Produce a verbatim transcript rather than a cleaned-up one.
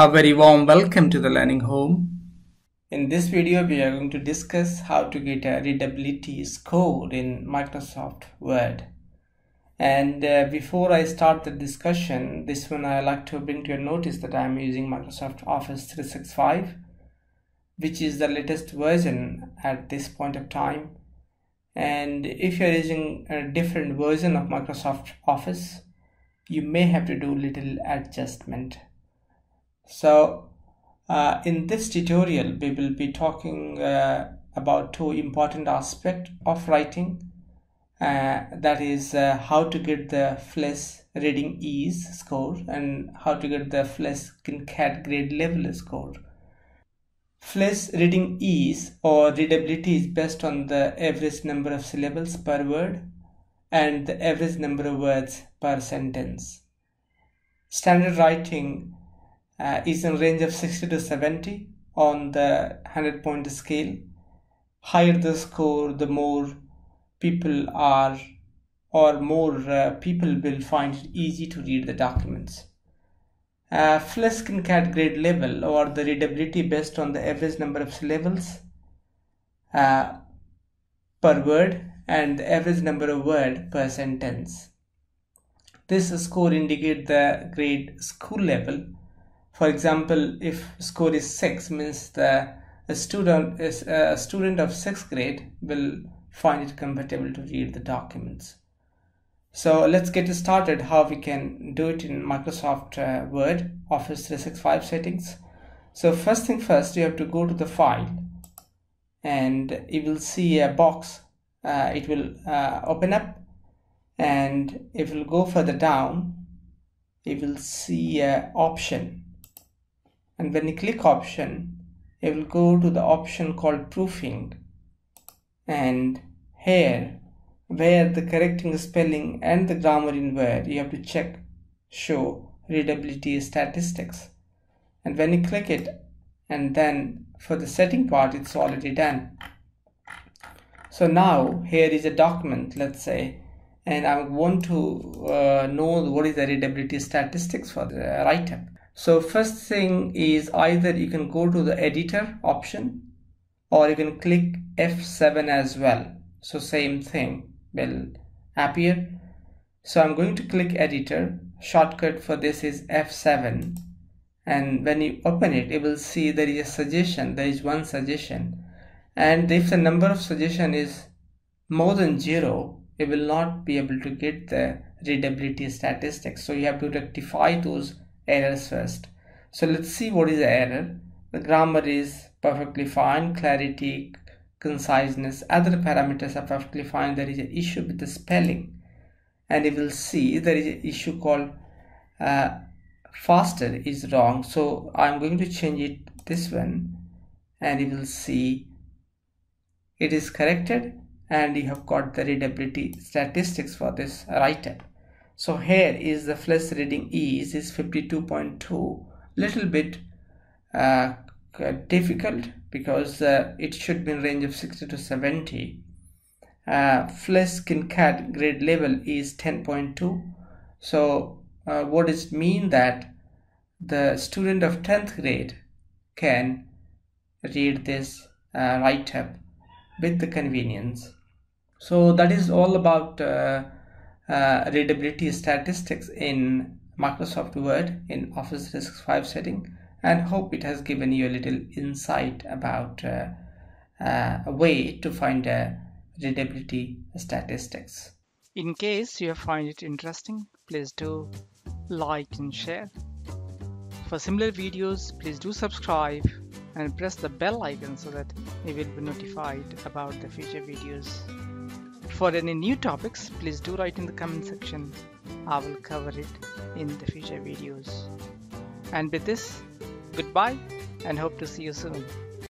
A very warm welcome to the Learning Home. In this video, we are going to discuss how to get a readability score in Microsoft Word. And uh, before I start the discussion, this one I like to bring to your notice that I am using Microsoft Office three sixty-five, which is the latest version at this point of time. And if you are using a different version of Microsoft Office, you may have to do little adjustment. So uh, in this tutorial we will be talking uh, about two important aspects of writing, uh, that is uh, how to get the Flesch Reading Ease score and how to get the Flesch Kincaid Grade Level score. Flesch Reading Ease or readability is based on the average number of syllables per word and the average number of words per sentence. Standard writing Uh, is in range of sixty to seventy on the one hundred point scale. Higher the score, the more people are or more uh, people will find it easy to read the documents. Uh, Flesch Kincaid Grade Level or the readability based on the average number of syllables uh, per word and the average number of word per sentence. This score indicates the grade school level. For example, if score is six, means the a student is a student of sixth grade will find it comfortable to read the documents. So let's get started how we can do it in Microsoft uh, Word Office three sixty-five settings. So first thing first, you have to go to the file and you will see a box. Uh, it will uh, open up and if you go further down, you will see an option. And when you click option, it will go to the option called proofing, and here where the correcting spelling and the grammar in Word, you have to check show readability statistics. And when you click it, and then for the setting part, it's already done. So now here is a document, let's say, and I want to uh, know what is the readability statistics for the write-up. So first thing is either you can go to the editor option or you can click F seven as well. So same thing will appear. So I'm going to click editor. Shortcut for this is F seven. And when you open it, you will see there is a suggestion. There is one suggestion. And if the number of suggestion is more than zero, you will not be able to get the readability statistics. So you have to rectify those errors first. So let's see what is the error. The grammar is perfectly fine, clarity, conciseness, other parameters are perfectly fine. There is an issue with the spelling, and you will see there is an issue called uh, faster is wrong. So I'm going to change it this one, and you will see it is corrected, and you have got the readability statistics for this write-up. So here is the Flesch Reading Ease is fifty-two point two, little bit uh, difficult because uh, it should be in range of sixty to seventy. Uh, Flesch Kincaid Grade Level is ten point two. So uh, what does it mean? That the student of tenth grade can read this uh, write-up with the convenience. So that is all about uh, Uh, readability statistics in Microsoft Word in Office three sixty-five setting, and hope it has given you a little insight about uh, uh, a way to find a readability statistics. In case you find it interesting, please do like and share. For similar videos, please do subscribe and press the bell icon so that you will be notified about the future videos. For any new topics, please do write in the comment section. I will cover it in the future videos. And with this, goodbye and hope to see you soon.